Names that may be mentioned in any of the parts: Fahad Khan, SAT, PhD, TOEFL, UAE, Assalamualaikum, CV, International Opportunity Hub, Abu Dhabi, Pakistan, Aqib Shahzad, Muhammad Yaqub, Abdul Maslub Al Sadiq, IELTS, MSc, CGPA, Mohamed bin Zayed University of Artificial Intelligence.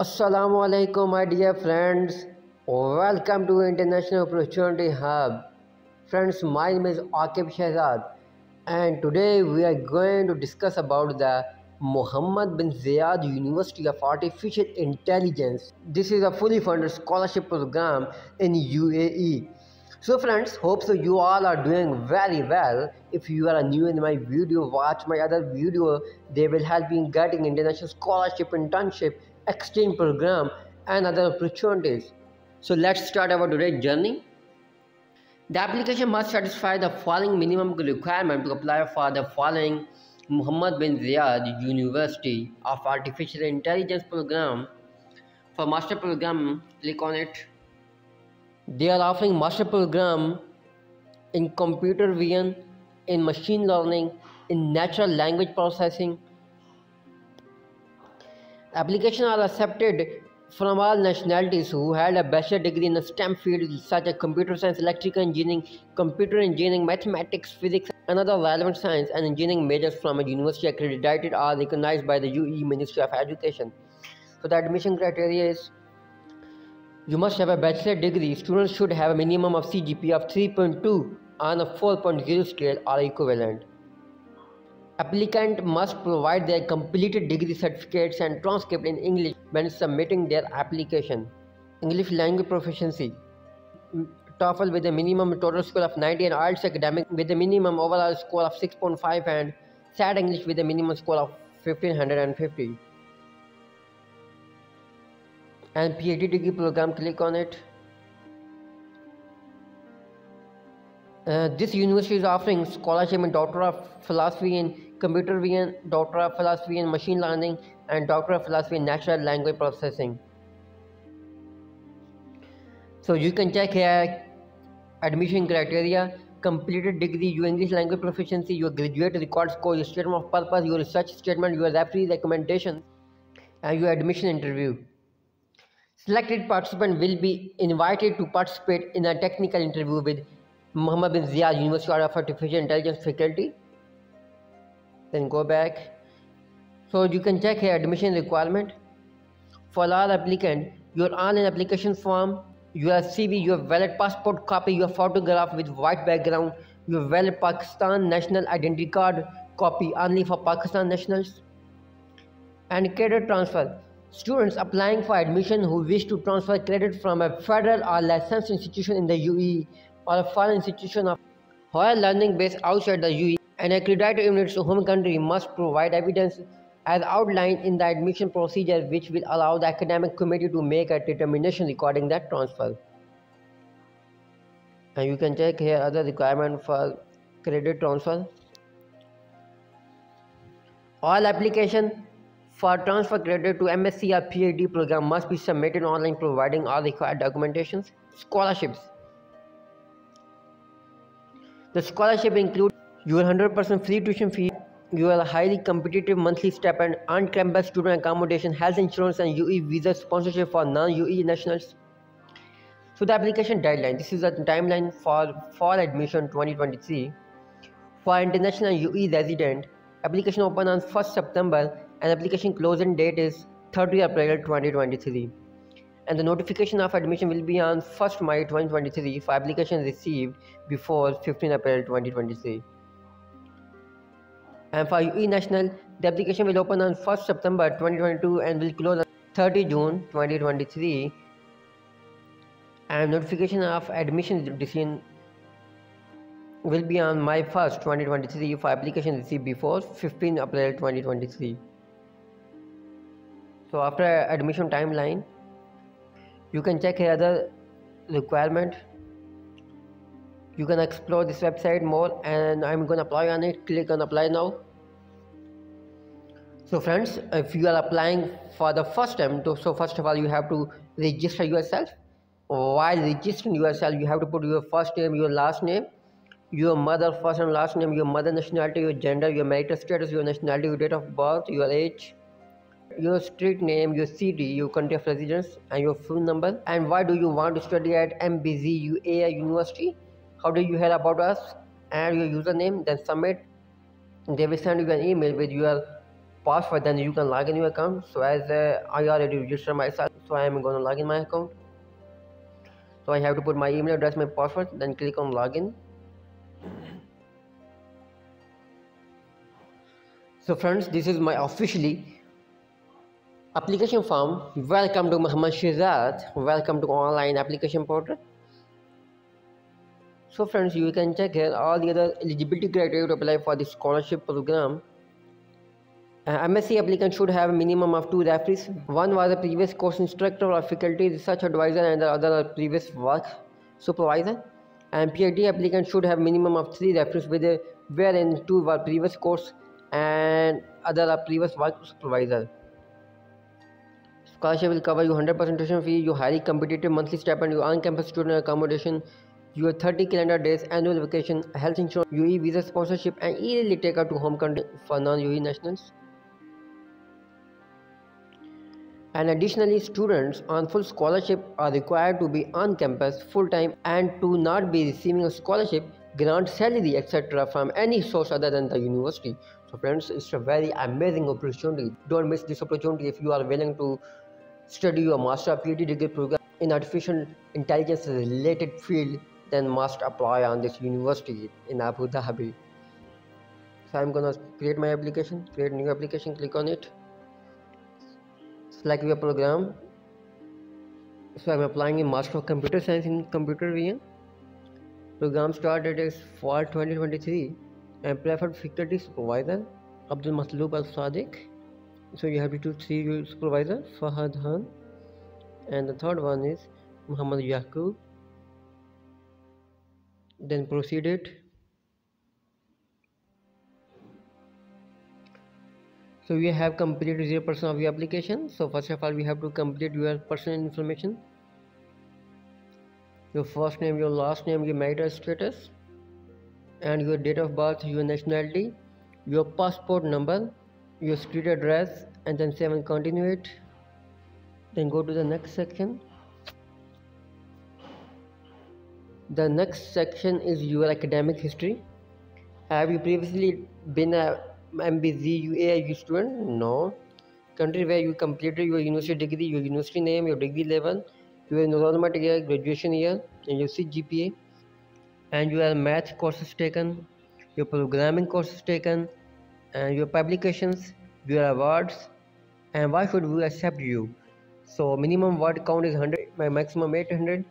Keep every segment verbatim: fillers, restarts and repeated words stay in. Assalamualaikum my dear friends, welcome to International Opportunity Hub. Friends, my name is Aqib Shahzad and today we are going to discuss about the Mohamed bin Zayed University of Artificial Intelligence. This is a fully funded scholarship program in U A E. So friends, hope so you all are doing very well. If you are new in my video, watch my other video. They will help you in getting international scholarship, internship, exchange program and other opportunities. So let's start our today's journey. The application must satisfy the following minimum requirement to apply for the following Mohamed bin Zayed University of Artificial Intelligence program. For master program, click on it. They are offering master program in computer vision, in machine learning, in natural language processing. Applications are accepted from all nationalities who had a bachelor degree in a STEM field such as computer science, electrical engineering, computer engineering, mathematics, physics and other relevant science and engineering majors from a university accredited or recognized by the U A E Ministry of Education. So the admission criteria is you must have a bachelor degree. Students should have a minimum of C G P A of three point two on a four point zero scale or equivalent. Applicant must provide their completed degree certificates and transcript in English when submitting their application. English language proficiency. TOEFL with a minimum total score of ninety and IELTS academic with a minimum overall score of six point five and S A T English with a minimum score of fifteen fifty. And PhD degree program, click on it. Uh, this university is offering scholarship in Doctor of Philosophy in Computer Vision, Doctor of Philosophy in Machine Learning and Doctor of Philosophy in Natural Language Processing. So you can check here admission criteria, completed degree, your English language proficiency, your graduate record score, your statement of purpose, your research statement, your referee recommendation and your admission interview. Selected participant will be invited to participate in a technical interview with Mohamed bin Zayed University of Artificial Intelligence faculty. Then go back. So you can check here admission requirement. For all applicant, your online application form, your C V, your valid passport copy, your photograph with white background, your valid Pakistan national identity card copy only for Pakistan nationals. And credit transfer. Students applying for admission who wish to transfer credit from a federal or licensed institution in the U A E or a foreign institution of higher learning based outside the U A E and accredited in its home country must provide evidence as outlined in the admission procedure, which will allow the academic committee to make a determination regarding that transfer. And you can check here other requirement for credit transfer. All application for transfer credit to MSc or PhD program must be submitted online, providing all required documentations. Scholarships. The scholarship includes your one hundred percent free tuition fee, your highly competitive monthly stipend, on-campus student accommodation, health insurance and U A E visa sponsorship for non-U A E nationals. So the application deadline, this is the timeline for fall admission twenty twenty-three. For international U A E resident, application open on first September and application closing date is thirtieth April twenty twenty-three. And the notification of admission will be on first May twenty twenty-three for applications received before fifteenth April twenty twenty-three. And for U A E national, the application will open on first September twenty twenty-two and will close on thirtieth June twenty twenty-three. And notification of admission decision will be on May first twenty twenty-three for applications received before fifteenth April twenty twenty-three. So after admission timeline, you can check here the requirement. You can explore this website more and I'm going to apply on it. Click on apply now. So friends, if you are applying for the first time, so first of all you have to register yourself. While registering yourself, you have to put your first name, your last name, your mother first and last name, your mother nationality, your gender, your marital status, your nationality, your date of birth, your age, your street name, your city, your country of residence and your phone number, and why do you want to study at M B Z U A E University, how did you hear about us, and your username. Then submit. They will send you an email with your password, then you can log in your account. So as uh, I already registered myself, so I am going to log in my account. So I have to put my email address, my password, then click on login. So friends, this is my officially application form. Welcome to Mohamed Shahzad. Welcome to online application portal. So friends, you can check here all the other eligibility criteria to apply for the scholarship program. Uh, M S c applicant should have a minimum of two referees. One was a previous course instructor or faculty research advisor, and the other a previous work supervisor. And PhD applicant should have minimum of three referees, with a, wherein two were previous course and other a previous work supervisor. Scholarship will cover your one hundred percent tuition fee, your highly competitive monthly stipend, your on-campus student accommodation, your thirty calendar days, annual vacation, health insurance, U A E visa sponsorship, and easily take out to home country for non-U A E nationals. And additionally, students on full scholarship are required to be on campus full-time and to not be receiving a scholarship, grant, salary, et cetera from any source other than the university. So friends, it's a very amazing opportunity. Don't miss this opportunity if you are willing to study your master PhD degree program in artificial intelligence related field, then must apply on this university in Abu Dhabi. So I'm gonna create my application, create new application, click on it. Select your program. So I'm applying a Master of Computer Science in Computer Vision. Program start date is fall twenty twenty-three. And preferred faculty supervisor Abdul Maslub Al Sadiq. So you have to choose three supervisor, Fahad Khan, and the third one is Muhammad Yaqub. Then proceed it. So you have completed zero percent of your application. So first of all, we have to complete your personal information, your first name, your last name, your marital status, and your date of birth, your nationality, your passport number, your street address, and then save and continue it. Then go to the next section. The next section is your academic history. Have you previously been a M B Z U A E student? No. Country where you completed your university degree, your university name, your degree level, your enrollment year, graduation year, and your C G P A, and your math courses taken, your programming courses taken, and your publications, your awards, and why should we accept you? So minimum word count is one hundred, my maximum eight hundred.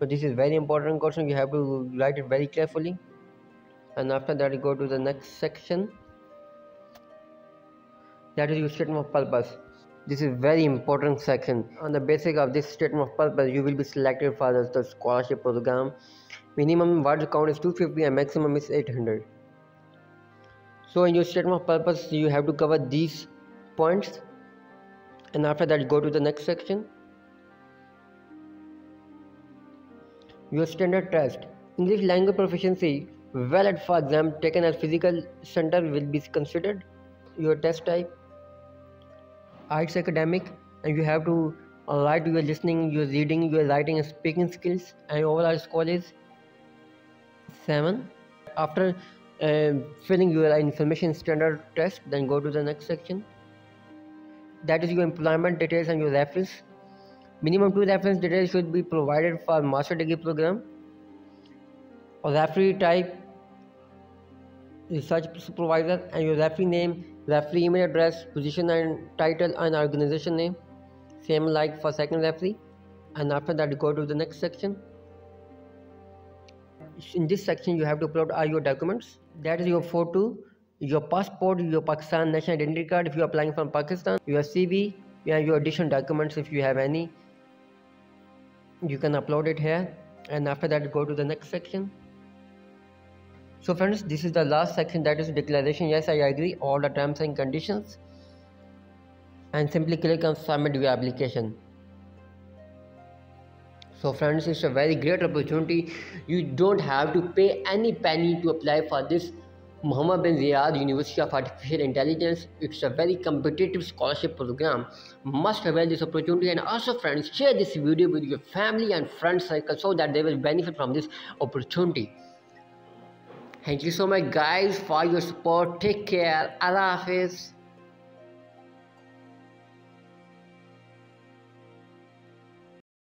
So this is very important question, you have to write it very carefully. And after that, you go to the next section, that is your statement of purpose. This is very important section. On the basis of this statement of purpose, you will be selected for the scholarship program. Minimum word count is two hundred fifty and maximum is eight hundred. So in your statement of purpose, you have to cover these points. And after that, go to the next section. Your standard test. English language proficiency, valid for exam taken at physical center, will be considered. Your test type, arts academic, and you have to write your listening, your reading, your writing and speaking skills, and overall score is seven. After uh, filling your information standard test, then go to the next section. That is your employment details and your reference. Minimum two reference details should be provided for master degree program. Or referee type, research supervisor, and your referee name, referee email address, position and title, and organization name. Same like for second referee. And after that, go to the next section. In this section, you have to upload all your documents. That is your photo, your passport, your Pakistan national identity card if you are applying from Pakistan, your C V, and your additional documents if you have any. You can upload it here, and after that, go to the next section. So friends, this is the last section, that is declaration. Yes, I agree all the terms and conditions, and simply click on submit your application. So friends, it's a very great opportunity. You don't have to pay any penny to apply for this Mohamed bin Zayed University of Artificial Intelligence. It's a very competitive scholarship program. Must avail this opportunity. And also friends, share this video with your family and friends circle so that they will benefit from this opportunity. Thank you so much guys for your support. Take care. Allah Hafiz.